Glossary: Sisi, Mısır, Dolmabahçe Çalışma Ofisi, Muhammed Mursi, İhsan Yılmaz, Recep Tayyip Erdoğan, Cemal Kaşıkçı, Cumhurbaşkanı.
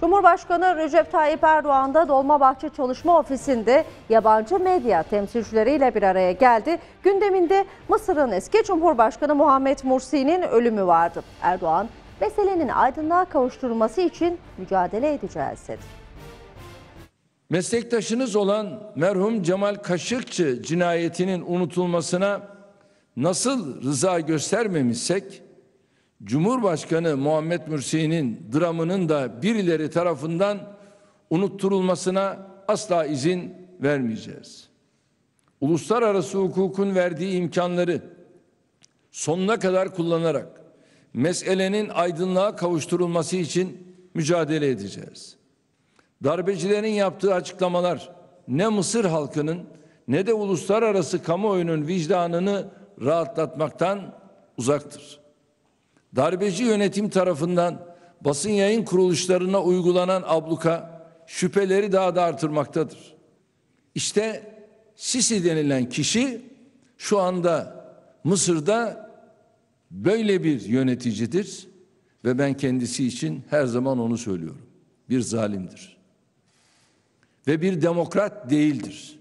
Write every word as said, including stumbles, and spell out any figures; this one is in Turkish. Cumhurbaşkanı Recep Tayyip Erdoğan da Dolmabahçe Çalışma Ofisi'nde yabancı medya temsilcileriyle bir araya geldi. Gündeminde Mısır'ın eski Cumhurbaşkanı Muhammed Mursi'nin ölümü vardı. Erdoğan, meselenin aydınlığa kavuşturulması için mücadele edeceğiz dedi. Meslektaşınız olan merhum Cemal Kaşıkçı cinayetinin unutulmasına nasıl rıza göstermemişsek, Cumhurbaşkanı Muhammed Mursi'nin dramının da birileri tarafından unutturulmasına asla izin vermeyeceğiz. Uluslararası hukukun verdiği imkanları sonuna kadar kullanarak meselenin aydınlığa kavuşturulması için mücadele edeceğiz. Darbecilerin yaptığı açıklamalar ne Mısır halkının ne de uluslararası kamuoyunun vicdanını rahatlatmaktan uzaktır. Darbeci yönetim tarafından basın yayın kuruluşlarına uygulanan abluka şüpheleri daha da artırmaktadır. İşte Sisi denilen kişi şu anda Mısır'da böyle bir yöneticidir ve ben kendisi için her zaman onu söylüyorum. Bir zalimdir ve bir demokrat değildir.